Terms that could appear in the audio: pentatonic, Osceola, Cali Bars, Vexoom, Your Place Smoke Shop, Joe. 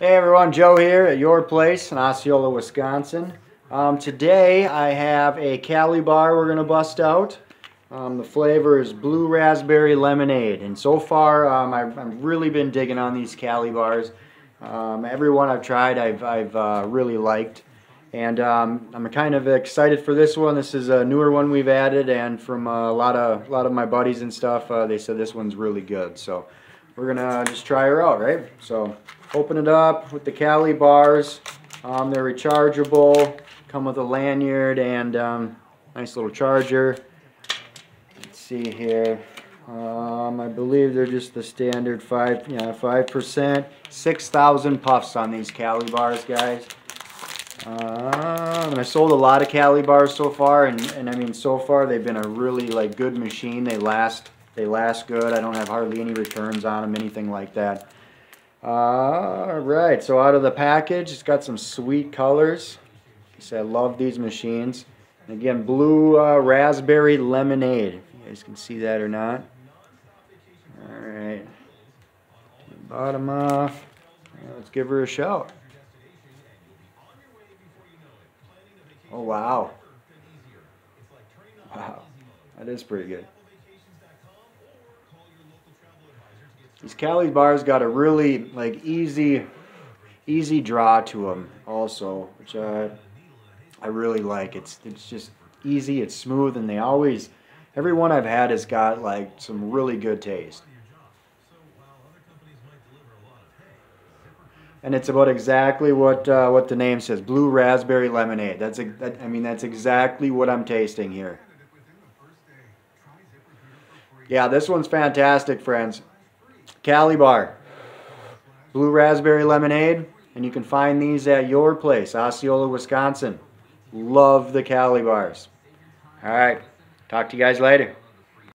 Hey everyone, Joe here at Your Place in Osceola, Wisconsin. Today I have a Cali bar we're going to bust out. The flavor is blue raspberry lemonade, and so far I've really been digging on these Cali bars. Every one I've tried I've really liked, and I'm kind of excited for this one. This is a newer one we've added, and from a lot of my buddies and stuff, they said this one's really good. So we're gonna just try her out, right? So open it up with the Cali bars. They're rechargeable, come with a lanyard and nice little charger. Let's see here. I believe they're just the standard 5%. 6,000 puffs on these Cali bars, guys. And I sold a lot of Cali bars so far, and I mean, so far they've been a really good machine. They last good. I don't have hardly any returns on them, anything like that. Alright, so out of the package, it's got some sweet colors. Like I said, I love these machines. And again, blue raspberry lemonade. You guys can see that or not. Alright. Bottom off. Right, let's give her a shout. Oh, wow. Wow. That is pretty good. These Cali bars got a really easy draw to them also, which I really like. It's just easy, it's smooth, and they always, every one I've had has got some really good taste. And it's about exactly what the name says, blue raspberry lemonade. That's exactly what I'm tasting here. Yeah, this one's fantastic, friends. Cali bar, blue raspberry lemonade, and you can find these at Your Place, Osceola, Wisconsin. Love the Cali bars. All right, talk to you guys later.